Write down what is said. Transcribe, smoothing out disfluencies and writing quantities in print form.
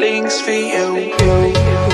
Links for you.